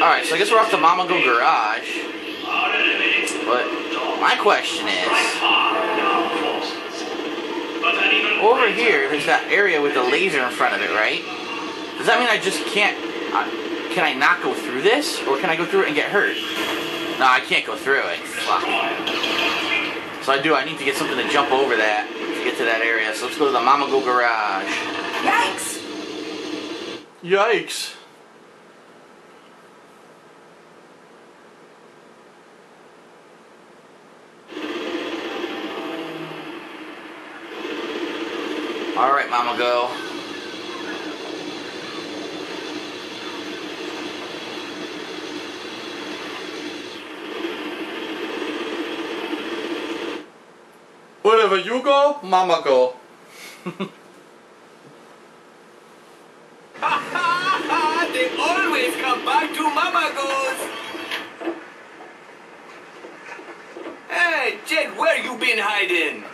Alright, so I guess we're off the Mammago Garage. But my question is, over here, there's that area with the laser in front of it, right? Does that mean I just can't... can I not go through this? Or can I go through it and get hurt? No, I can't go through it. Fuck. So I need to get something to jump over that to get to that area. So let's go to the Mammago Garage. Yikes! Yikes! Alright, Mammago. Wherever you go, Mammago. They always come back to Mammagos. Hey, Jed, where you been hiding?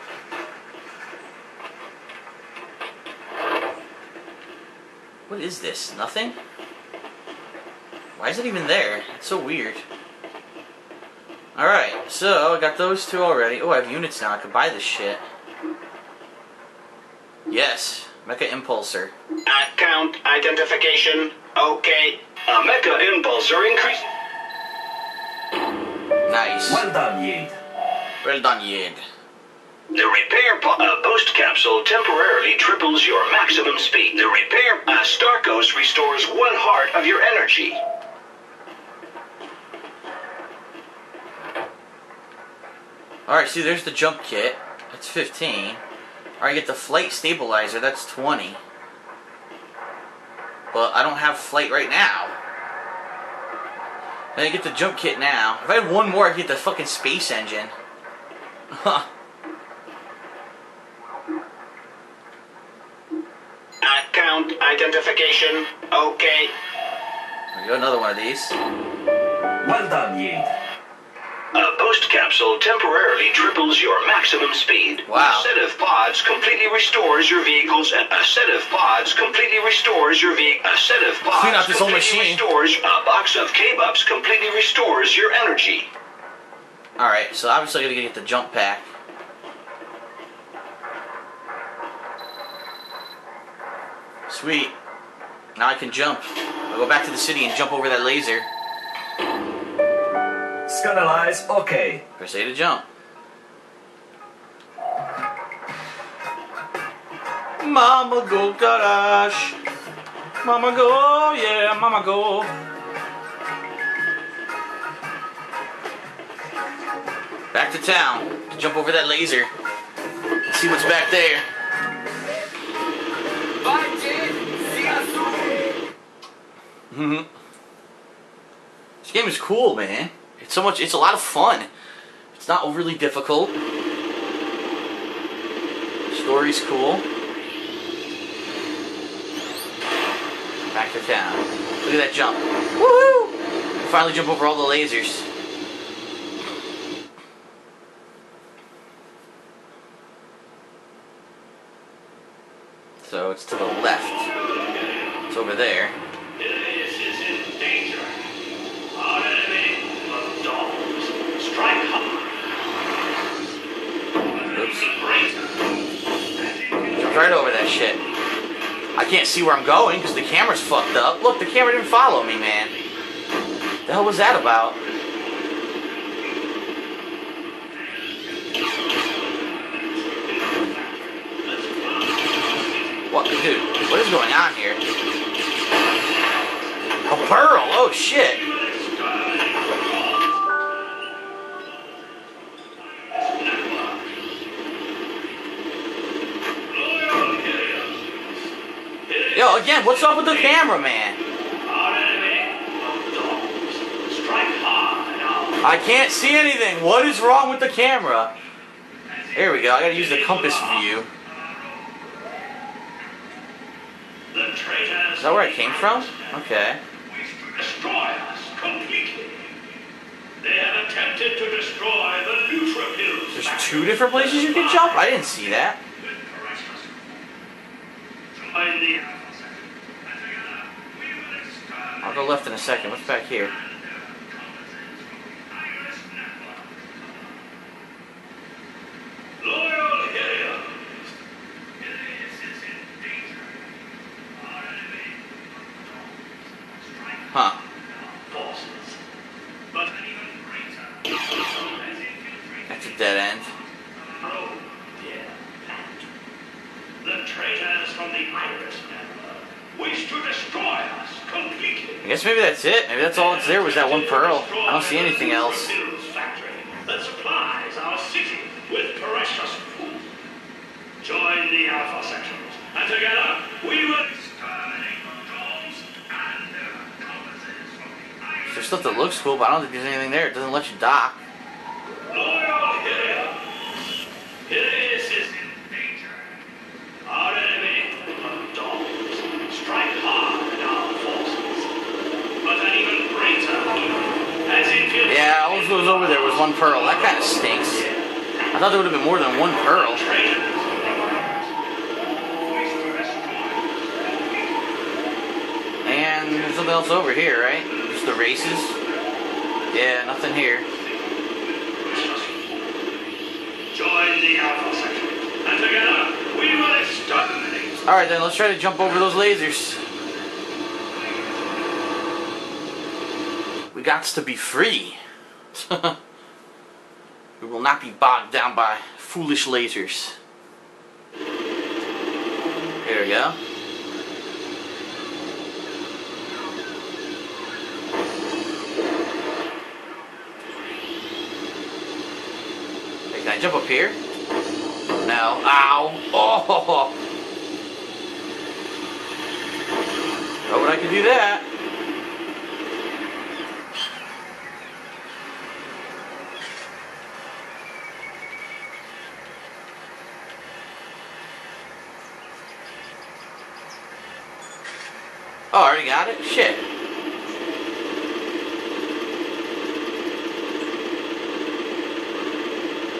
What is this? Nothing? Why is it even there? It's so weird. Alright, so I got those two already. Oh, I have units now. I could buy this shit. Yes, Mecha Impulser. Account identification. Okay. A Mecha Impulser increase. Nice. Well done, Yid. Well done, Yid. The repair boost capsule temporarily triples your maximum speed. The repair Starkos restores 1 heart of your energy. Alright, see, there's the jump kit. That's 15. Alright, get the flight stabilizer. That's 20. But I don't have flight right now. Then I get the jump kit now. If I had one more, I could get the fucking space engine. Huh. Account identification. Okay. There we go, another one of these. Well done, Yid. A boost capsule temporarily triples your maximum speed. Wow. A set of pods completely restores your vehicles. A set of pods completely restores your vehicle. A set of pods clean up this completely whole machine. Restores. A box of K-Bups completely restores your energy. Alright, so obviously I gotta get the jump pack. Sweet. Now I can jump. I'll go back to the city and jump over that laser. Scandalize, okay. Press A to jump. Mammago Garage. Mammago, yeah, Mammago. Back to town to jump over that laser. Let's see what's back there. Bye, Jade. See ya soon. This game is cool, man. It's so much, it's a lot of fun. It's not overly difficult. The story's cool. Back to town. Look at that jump. Woohoo! Finally jump over all the lasers. So it's to the left. It's over there. Right over that shit. I can't see where I'm going because the camera's fucked up. Look, the camera didn't follow me, man. The hell was that about? What, dude? What is going on here? A pearl! Oh shit! Yo, again, what's up with the cameraman? I can't see anything. What is wrong with the camera? There we go. I gotta use the compass view. Is that where I came from? Okay. There's 2 different places you can jump? I didn't see that. I'll go left in a second. What's back here? Huh. That's a dead end. The traitors from the Irish Network wish to destroy us completely. I guess maybe that's it. Maybe that's all that's there was that one pearl. I don't see anything else. Factory that supplies our city with precious food. Join the Alpha sections, and together we will exterminate drones and their accomplices from the Irish Network. There's stuff that looks cool, but I don't think there's anything there. It doesn't let you dock. Loyal Helios. Helios is in danger. Our enemy, dogs, strike hard at our forces. But an even greater evil has infiltrated. Yeah, all that was over there was one pearl. That kind of stinks. I thought there would have been more than one pearl. And there's something else over here, right? Just the races? Yeah, nothing here. Join the Alpha section, and together we will exterminate. Alright then, let's try to jump over those lasers. We gots to be free. We will not be bogged down by foolish lasers. Here we go. Can I jump up here? No. Ow. Oh. Oh, but I can do that. Oh, I already got it? Shit.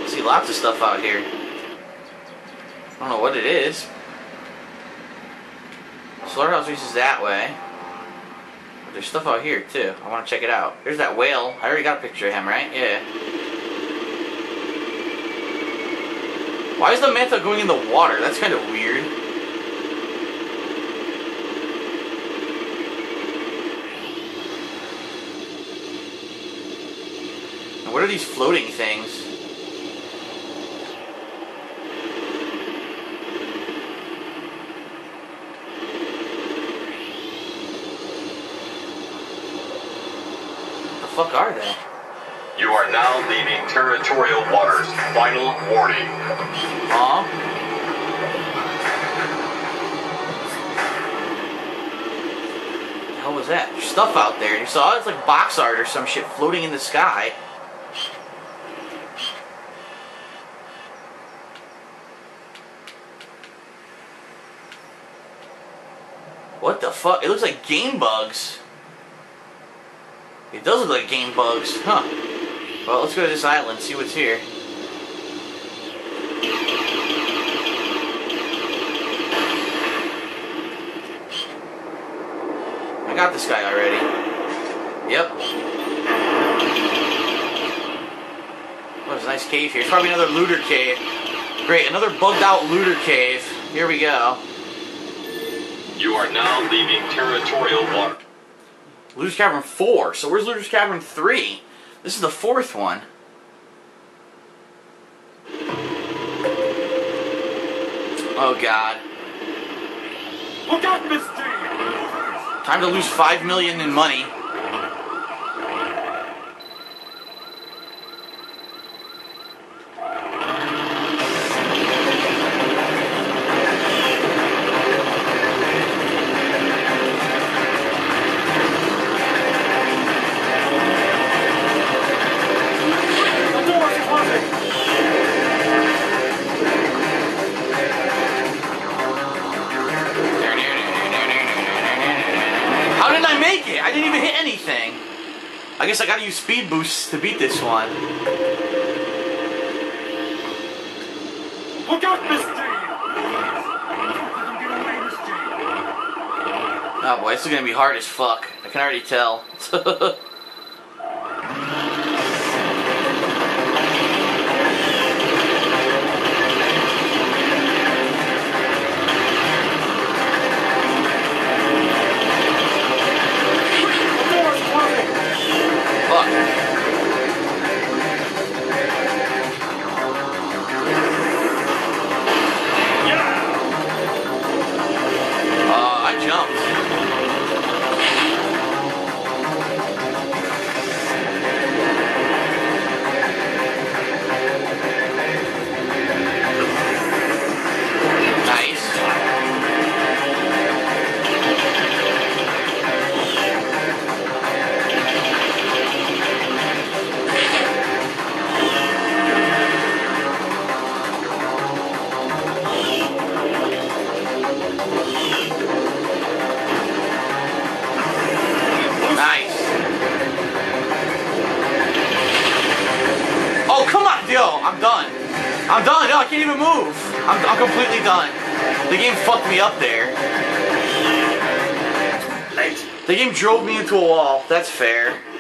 I see lots of stuff out here. I don't know what it is. Slaughterhouse reaches that way. But there's stuff out here too. I want to check it out. There's that whale. I already got a picture of him, right? Yeah. Why is the manta going in the water? That's kind of weird. And what are these floating things? Fuck are they? You are now leaving territorial waters. Final warning. What the hell was that? There's stuff out there. You saw it? It's like box art or some shit floating in the sky. What the fuck? It looks like game bugs. It does look like game bugs, huh? Well, let's go to this island, see what's here. I got this guy already. Yep. Oh, there's a nice cave here. It's probably another looter cave. Great, another bugged out looter cave. Here we go. You are now leaving territorial water. Lose Cavern 4. So where's Lose Cavern 3? This is the fourth one. Oh god. Look out, Misty! Time to lose $5 million in money. I guess I gotta use speed boosts to beat this one. Look out, Misty! Oh boy, this is gonna be hard as fuck. I can already tell. I'm completely done. The game fucked me up there. The game drove me into a wall. That's fair.